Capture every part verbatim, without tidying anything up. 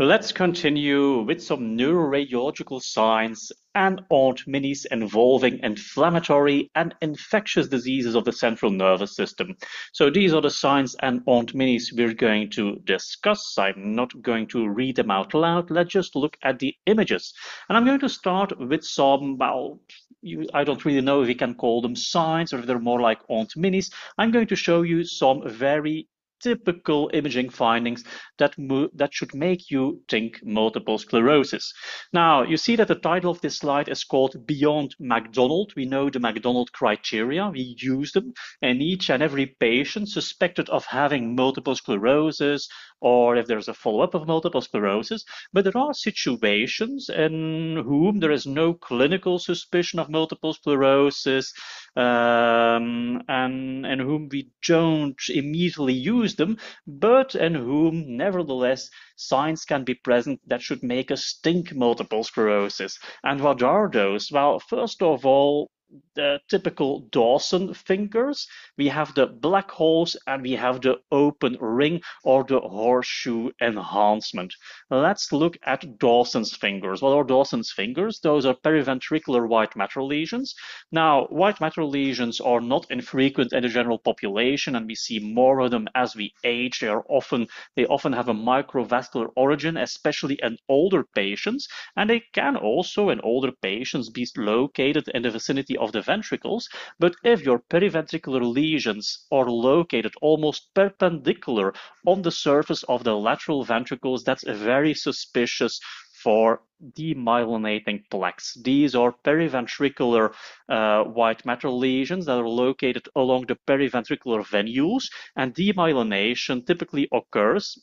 Let's continue with some neuroradiological signs and odd minis involving inflammatory and infectious diseases of the central nervous system. So these are the signs and odd minis we're going to discuss. I'm not going to read them out loud. Let's just look at the images. And I'm going to start with some, well, you, I don't really know if we can call them signs or if they're more like odd minis. I'm going to show you some very typical imaging findings that that should make you think multiple sclerosis. Now, you see that the title of this slide is called Beyond McDonald. We know the McDonald criteria. We use them, and each and every patient suspected of having multiple sclerosis, or if there's a follow-up of multiple sclerosis. But there are situations in whom there is no clinical suspicion of multiple sclerosis, um, and in whom we don't immediately use them, but in whom nevertheless signs can be present that should make us think multiple sclerosis. And what are those? Well, first of all, the typical Dawson fingers. We have the black holes and we have the open ring or the horseshoe enhancement. Let's look at Dawson's fingers. What are Dawson's fingers? Those are periventricular white matter lesions. Now, white matter lesions are not infrequent in the general population, and we see more of them as we age. They are often, they often have a microvascular origin, especially in older patients, and they can also in older patients be located in the vicinity of of the ventricles. But if your periventricular lesions are located almost perpendicular on the surface of the lateral ventricles, that's very suspicious for demyelinating plaques. These are periventricular uh, white matter lesions that are located along the periventricular venules, and demyelination typically occurs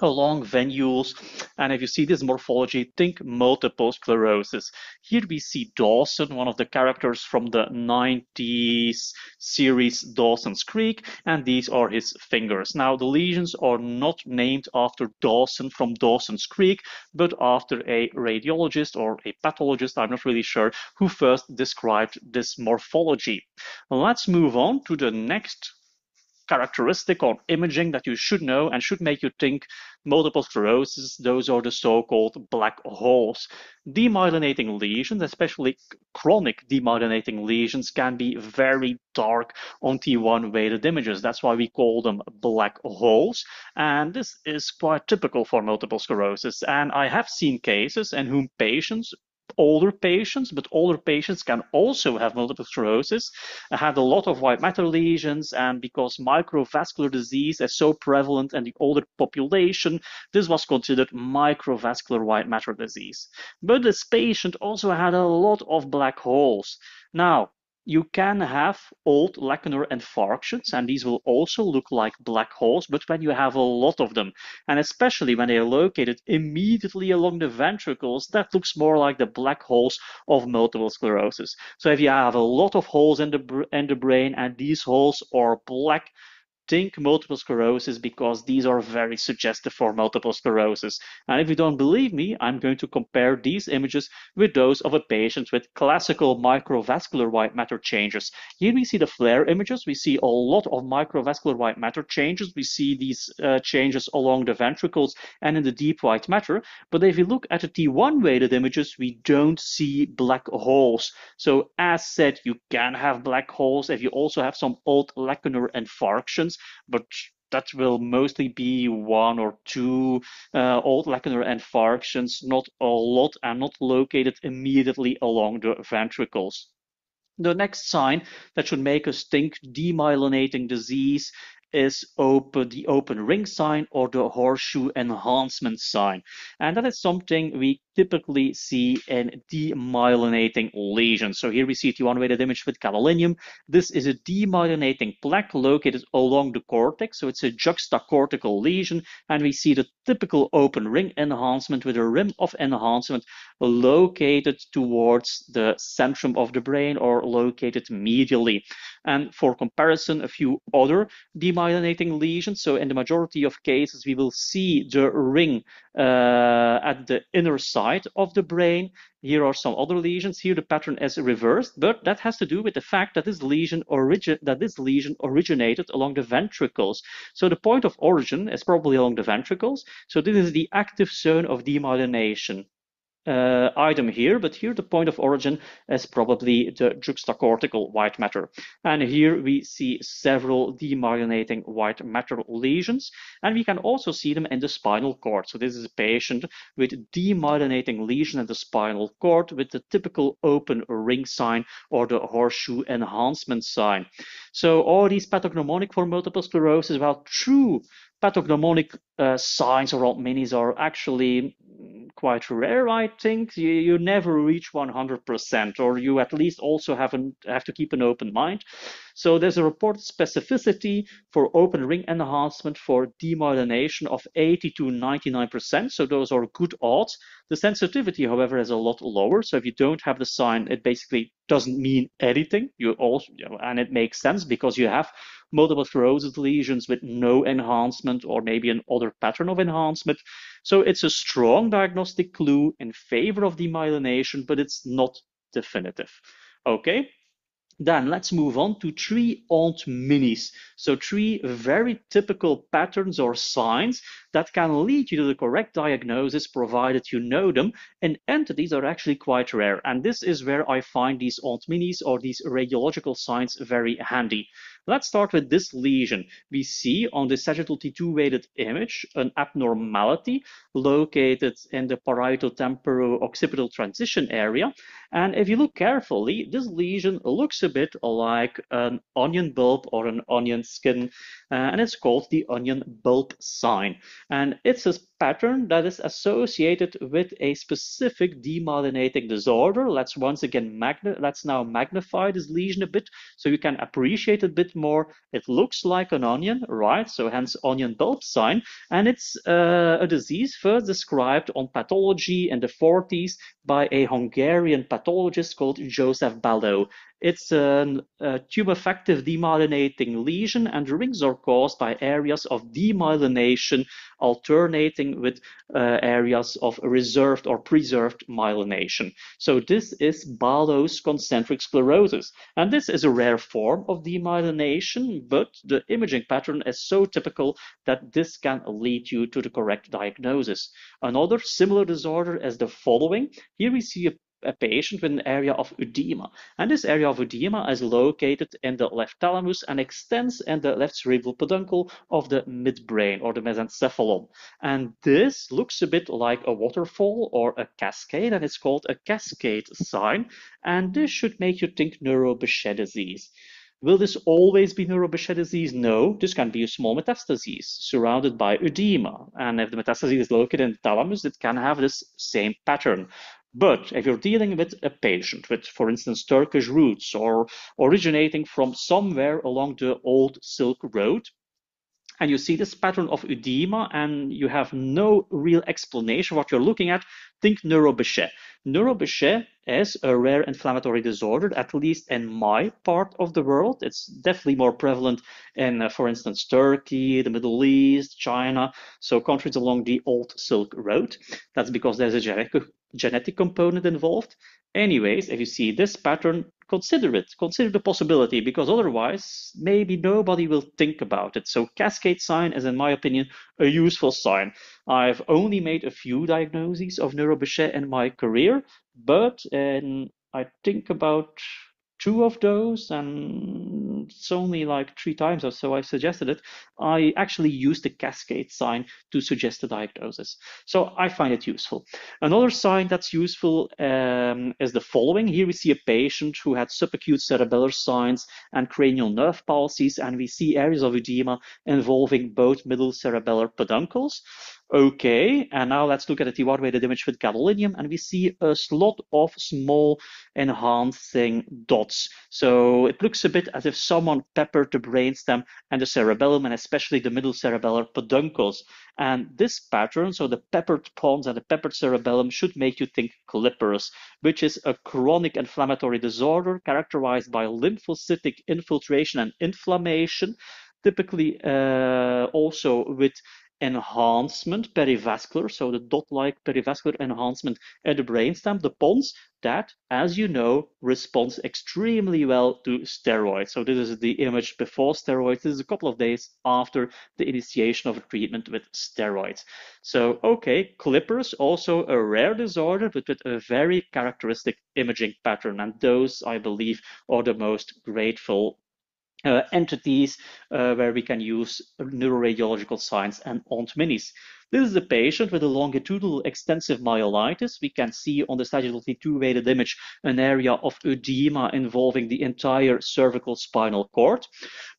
along venules. And if you see this morphology, think multiple sclerosis. Here we see Dawson, one of the characters from the nineties series Dawson's Creek, and these are his fingers. Now, the lesions are not named after Dawson from Dawson's Creek, but after a radiologist or a pathologist, I'm not really sure, who first described this morphology. Let's move on to the next characteristic or imaging that you should know and should make you think multiple sclerosis. Those are the so-called black holes. Demyelinating lesions, especially chronic demyelinating lesions, can be very dark on T one weighted images. That's why we call them black holes. And this is quite typical for multiple sclerosis. And I have seen cases in whom patients, older patients, but older patients can also have multiple sclerosis, had a lot of white matter lesions, and because microvascular disease is so prevalent in the older population, this was considered microvascular white matter disease. But this patient also had a lot of black holes. Now, you can have old lacunar infarctions, and these will also look like black holes, but when you have a lot of them, and especially when they are located immediately along the ventricles, that looks more like the black holes of multiple sclerosis. So if you have a lot of holes in the, in the brain and these holes are black, think multiple sclerosis, because these are very suggestive for multiple sclerosis. And if you don't believe me, I'm going to compare these images with those of a patient with classical microvascular white matter changes. Here we see the flare images. We see a lot of microvascular white matter changes. We see these uh, changes along the ventricles and in the deep white matter. But if you look at the T one weighted images, we don't see black holes. So as said, you can have black holes if you also have some old lacunar infarctions, but that will mostly be one or two uh, old lacunar infarctions, not a lot, and not located immediately along the ventricles. The next sign that should make us think demyelinating disease is open, the open ring sign or the horseshoe enhancement sign. And that is something we typically see in demyelinating lesions. So here we see T one weighted image with gadolinium. This is a demyelinating plaque located along the cortex. So it's a juxtacortical lesion. And we see the typical open ring enhancement with a rim of enhancement located towards the centrum of the brain or located medially. And for comparison, a few other demyelinating lesions. So in the majority of cases, we will see the ring uh, at the inner side side of the brain. Here are some other lesions. Here the pattern is reversed, but that has to do with the fact that this lesion origin that this lesion originated along the ventricles. So the point of origin is probably along the ventricles. So this is the active zone of demyelination uh, item here, but here the point of origin is probably the juxtacortical white matter. And here we see several demyelinating white matter lesions, and we can also see them in the spinal cord. So this is a patient with demyelinating lesion in the spinal cord with the typical open ring sign or the horseshoe enhancement sign. So all these pathognomonic for multiple sclerosis, well, true pathognomonic uh, signs or alt minis are actually quite rare, I think. You, you never reach one hundred percent, or you at least also have, an, have to keep an open mind. So there's a reported specificity for open ring enhancement for demyelination of eighty to ninety-nine percent. So those are good odds. The sensitivity, however, is a lot lower. So if you don't have the sign, it basically doesn't mean anything. You also, you know, and it makes sense because you have multiple sclerosis lesions with no enhancement or maybe an other pattern of enhancement. So it's a strong diagnostic clue in favor of demyelination, but it's not definitive. Okay. Then let's move on to three alt minis. So three very typical patterns or signs that can lead you to the correct diagnosis, provided you know them, and entities are actually quite rare. And this is where I find these alt minis or these radiological signs very handy. Let's start with this lesion. We see on the sagittal T two weighted image an abnormality located in the parieto-temporo-occipital transition area. And if you look carefully, this lesion looks a bit like an onion bulb or an onion skin, uh, and it's called the onion bulb sign. And it's a pattern that is associated with a specific demyelinating disorder. Let's once again magna let's now magnify this lesion a bit so you can appreciate it a bit more. It looks like an onion, right? So hence onion bulb sign. And it's uh, a disease first described on pathology in the forties by a Hungarian pathologist called Joseph Baló. It's a, a tumefactive demyelinating lesion, and the rings are caused by areas of demyelination alternating with uh, areas of reserved or preserved myelination. So this is Baló's concentric sclerosis. And this is a rare form of demyelination, but the imaging pattern is so typical that this can lead you to the correct diagnosis. Another similar disorder is the following. Here we see a a patient with an area of edema. And this area of edema is located in the left thalamus and extends in the left cerebral peduncle of the midbrain or the mesencephalon. And this looks a bit like a waterfall or a cascade, and it's called a cascade sign. And this should make you think neuro-Behçet disease. Will this always be neuro-Behçet disease? No, this can be a small metastasis surrounded by edema. And if the metastasis is located in the thalamus, it can have this same pattern. But if you're dealing with a patient with, for instance, Turkish roots or originating from somewhere along the old Silk Road, and you see this pattern of edema and you have no real explanation what you're looking at, think neuro-Behçet. Neuro-Behçet is a rare inflammatory disorder, at least in my part of the world. It's definitely more prevalent in, uh, for instance, Turkey, the Middle East, China, so countries along the old Silk Road. That's because there's a genetic, genetic component involved. Anyways, if you see this pattern, consider it, consider the possibility, because otherwise maybe nobody will think about it. So cascade sign is, in my opinion, a useful sign. I've only made a few diagnoses of neuro-Behçet in my career, but um, I think about two of those, and it's only like three times or so I suggested it. I actually used the cascade sign to suggest the diagnosis. So I find it useful. Another sign that's useful um, is the following. Here we see a patient who had subacute cerebellar signs and cranial nerve palsies, and we see areas of edema involving both middle cerebellar peduncles. Okay, and now let's look at the T one weighted image with gadolinium, and we see a slot of small enhancing dots. So it looks a bit as if someone peppered the brainstem and the cerebellum, and especially the middle cerebellar peduncles. And this pattern, so the peppered pons and the peppered cerebellum, should make you think CLIPPERS, which is a chronic inflammatory disorder characterized by lymphocytic infiltration and inflammation, typically uh, also with enhancement perivascular, so the dot-like perivascular enhancement at the brainstem, the pons, that, as you know, responds extremely well to steroids. So this is the image before steroids. This is a couple of days after the initiation of a treatment with steroids. So, okay, CLIPPERS, also a rare disorder, but with a very characteristic imaging pattern. And those, I believe, are the most grateful Uh, entities uh, where we can use neuroradiological signs and ontminis. This is a patient with a longitudinal extensive myelitis. We can see on the sagittal T two weighted image an area of edema involving the entire cervical spinal cord.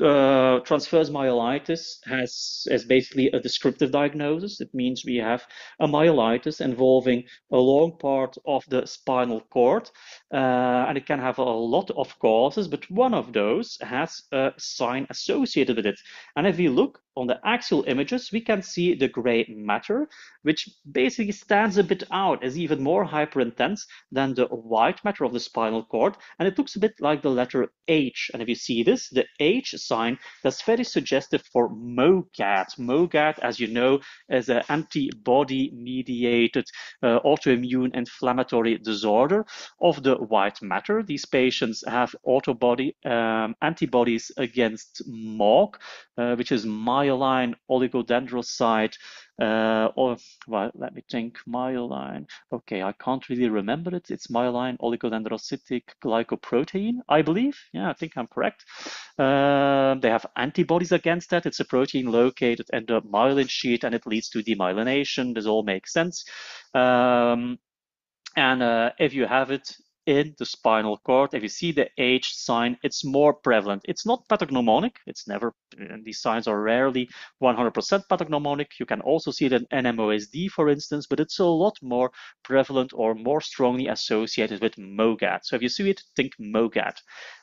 Uh, transverse myelitis has, is basically a descriptive diagnosis. It means we have a myelitis involving a long part of the spinal cord, uh, and it can have a lot of causes, but one of those has a sign associated with it. And if we look on the axial images, we can see the gray matter, which basically stands a bit out, is even more hyperintense than the white matter of the spinal cord, and it looks a bit like the letter H. And if you see this, the H sign, that's very suggestive for MOGAD. MOGAD, as you know, is an antibody-mediated uh, autoimmune inflammatory disorder of the white matter. These patients have autobody um, antibodies against M O G, uh, which is myelin, oligodendrocyte, uh, or well, let me think, myelin. Okay, I can't really remember it. It's myelin oligodendrocytic glycoprotein, I believe. Yeah, I think I'm correct. Uh, they have antibodies against that. It's a protein located in the myelin sheath, and it leads to demyelination. This all makes sense. Um, and uh, if you have it in the spinal cord, if you see the H sign, it's more prevalent. It's not pathognomonic. It's never, and these signs are rarely one hundred percent pathognomonic. You can also see it in N M O S D, for instance, but it's a lot more prevalent or more strongly associated with MOGAD. So if you see it, think MOGAD.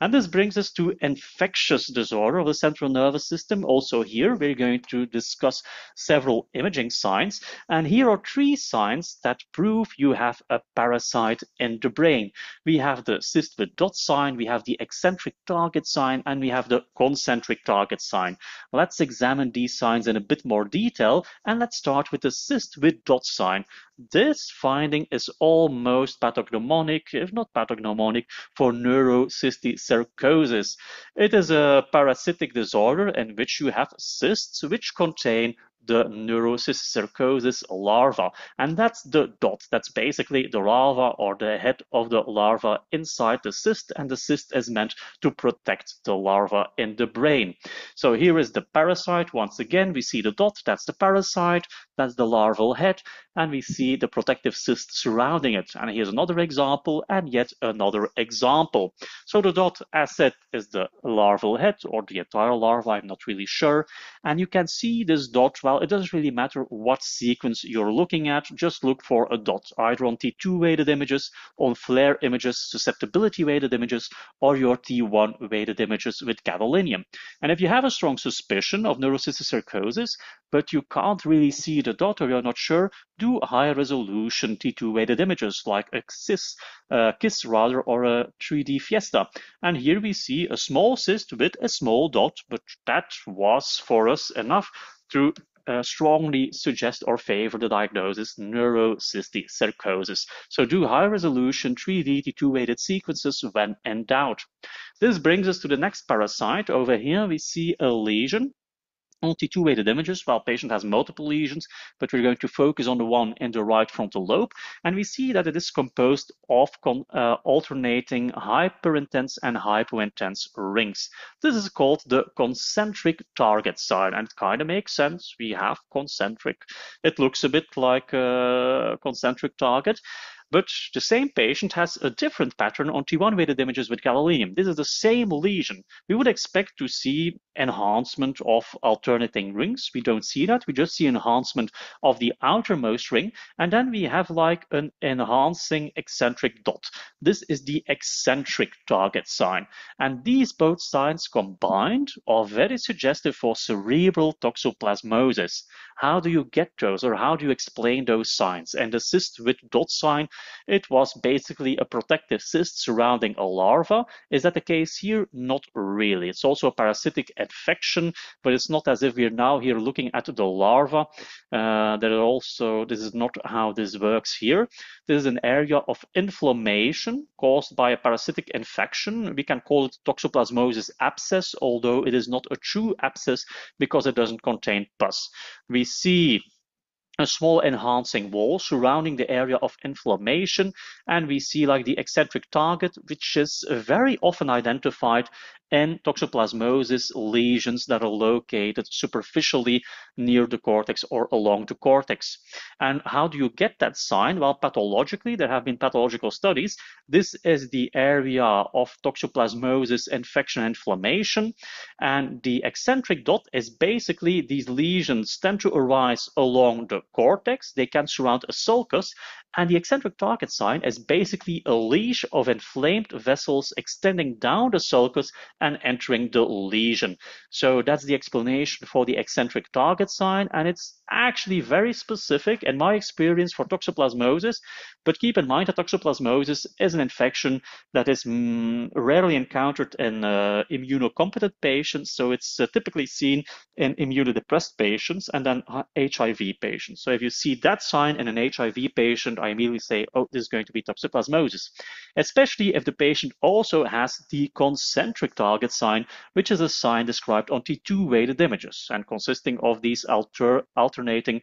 And this brings us to infectious disorder of the central nervous system. Also here, we're going to discuss several imaging signs. And here are three signs that prove you have a parasite in the brain. We have the cyst with dot sign, we have the eccentric target sign, and we have the concentric target sign. Let's examine these signs in a bit more detail, and let's start with the cyst with dot sign. This finding is almost pathognomonic, if not pathognomonic, for neurocysticercosis. It is a parasitic disorder in which you have cysts which contain the neurocysticercosis larva, and that's the dot. That's basically the larva or the head of the larva inside the cyst, and the cyst is meant to protect the larva in the brain. So here is the parasite. Once again, we see the dot. That's the parasite. That's the larval head, and we see the protective cyst surrounding it. And here's another example, and yet another example. So the dot, as said, is the larval head or the entire larva, I'm not really sure. And you can see this dot. Well, it doesn't really matter what sequence you're looking at, just look for a dot, either on T two weighted images, on flare images, susceptibility weighted images, or your T one weighted images with gadolinium. And if you have a strong suspicion of neurocysticercosis, but you can't really see the dot or you're not sure, do high resolution T two weighted images like a cyst, uh, KISS rather, or a three D Fiesta. And here we see a small cyst with a small dot, but that was for us enough to Uh, strongly suggest or favor the diagnosis neurocysticercosis. So do high resolution three D T two weighted sequences when in doubt. This brings us to the next parasite. Over here we see a lesion. T two weighted images, while patient has multiple lesions, but we're going to focus on the one in the right frontal lobe, and we see that it is composed of con uh, alternating hyperintense and hypointense rings. This is called the concentric target sign, and it kind of makes sense. We have concentric. It looks a bit like a concentric target. But the same patient has a different pattern on T one weighted images with gadolinium. This is the same lesion. We would expect to see enhancement of alternating rings. We don't see that. We just see enhancement of the outermost ring. And then we have like an enhancing eccentric dot. This is the eccentric target sign. And these both signs combined are very suggestive for cerebral toxoplasmosis. How do you get those, or how do you explain those signs? And the cyst with dot sign It was basically a protective cyst surrounding a larva. Is that the case here? Not really. It's also a parasitic infection, but it's not as if we're now here looking at the larva. Uh, there are also, this is not how this works here. This is an area of inflammation caused by a parasitic infection. We can call it toxoplasmosis abscess, although it is not a true abscess because it doesn't contain pus. We see a small enhancing wall surrounding the area of inflammation, and we see like the eccentric target, which is very often identified in toxoplasmosis lesions that are located superficially near the cortex or along the cortex. And how do you get that sign? Well, pathologically, there have been pathological studies. This is the area of toxoplasmosis infection inflammation, and the eccentric dot is basically these lesions tend to arise along the cortex. They can surround a sulcus, and the eccentric target sign is basically a leash of inflamed vessels extending down the sulcus and entering the lesion. So that's the explanation for the eccentric target sign, and it's actually very specific in my experience for toxoplasmosis. But keep in mind that toxoplasmosis is an infection that is mm, rarely encountered in uh, immunocompetent patients, so it's uh, typically seen in immunodepressed patients and then H I V patients. So if you see that sign in an H I V patient, I immediately say, oh, this is going to be toxoplasmosis, especially if the patient also has the concentric target sign, which is a sign described on T two weighted images and consisting of these alter alternating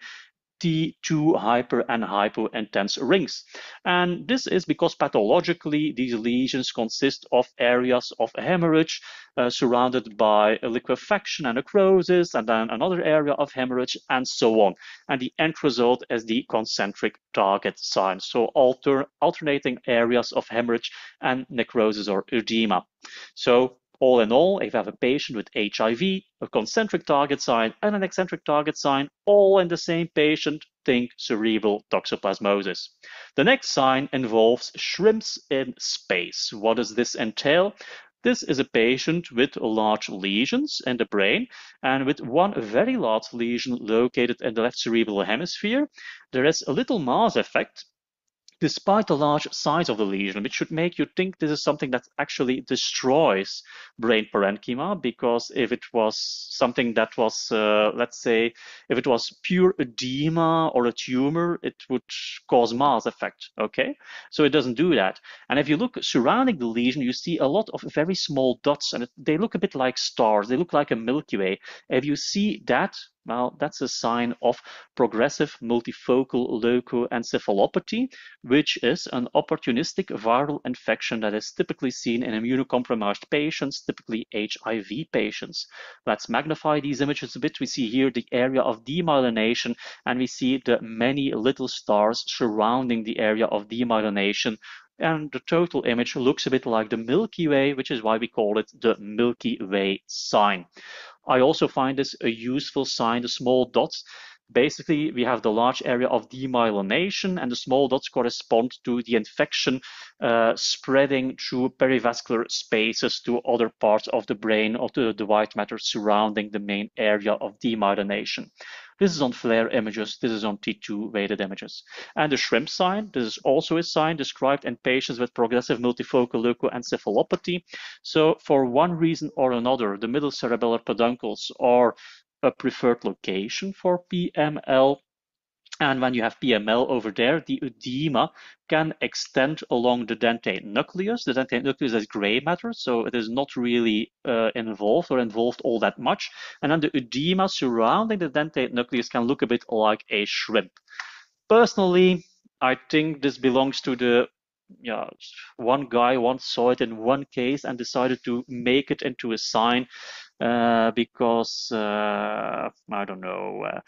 T two hyper and hypo intense rings. And this is because pathologically these lesions consist of areas of hemorrhage uh, surrounded by liquefaction and necrosis, and then another area of hemorrhage, and so on. And the end result is the concentric target sign. So alter alternating areas of hemorrhage and necrosis or edema. So all in all, if you have a patient with H I V, a concentric target sign, and an eccentric target sign, all in the same patient, think cerebral toxoplasmosis. The next sign involves shrimps in space. What does this entail? This is a patient with large lesions in the brain, and with one very large lesion located in the left cerebral hemisphere. There is a little mass effect, despite the large size of the lesion, which should make you think this is something that actually destroys brain parenchyma, because if it was something that was, uh, let's say, if it was pure edema or a tumor, it would cause mass effect, okay? So it doesn't do that. And if you look surrounding the lesion, you see a lot of very small dots, and they look a bit like stars. They look like a Milky Way. If you see that, well, that's a sign of progressive multifocal leukoencephalopathy, which is an opportunistic viral infection that is typically seen in immunocompromised patients, typically H I V patients. Let's magnify these images a bit. We see here the area of demyelination, and we see the many little stars surrounding the area of demyelination. And the total image looks a bit like the Milky Way, which is why we call it the Milky Way sign. I also find this a useful sign, the small dots. Basically, we have the large area of demyelination, and the small dots correspond to the infection uh, spreading through perivascular spaces to other parts of the brain or to the white matter surrounding the main area of demyelination. This is on flare images, this is on T two weighted images. And the shrimp sign, this is also a sign described in patients with progressive multifocal leukoencephalopathy. So for one reason or another, the middle cerebellar peduncles are a preferred location for P M L. And when you have P M L over there, the edema can extend along the dentate nucleus. The dentate nucleus is gray matter, so it is not really uh, involved or involved all that much. And then the edema surrounding the dentate nucleus can look a bit like a shrimp. Personally, I think this belongs to the yeah, one guy once saw it in one case and decided to make it into a sign uh, because, uh, I don't know, uh,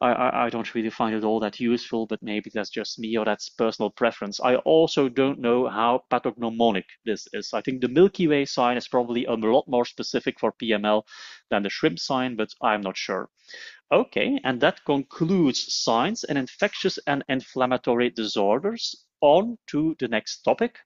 I, I don't really find it all that useful, but maybe that's just me or that's personal preference. I also don't know how pathognomonic this is. I think the Milky Way sign is probably a lot more specific for P M L than the shrimp sign, but I'm not sure. Okay, and that concludes signs in infectious and inflammatory disorders. On to the next topic,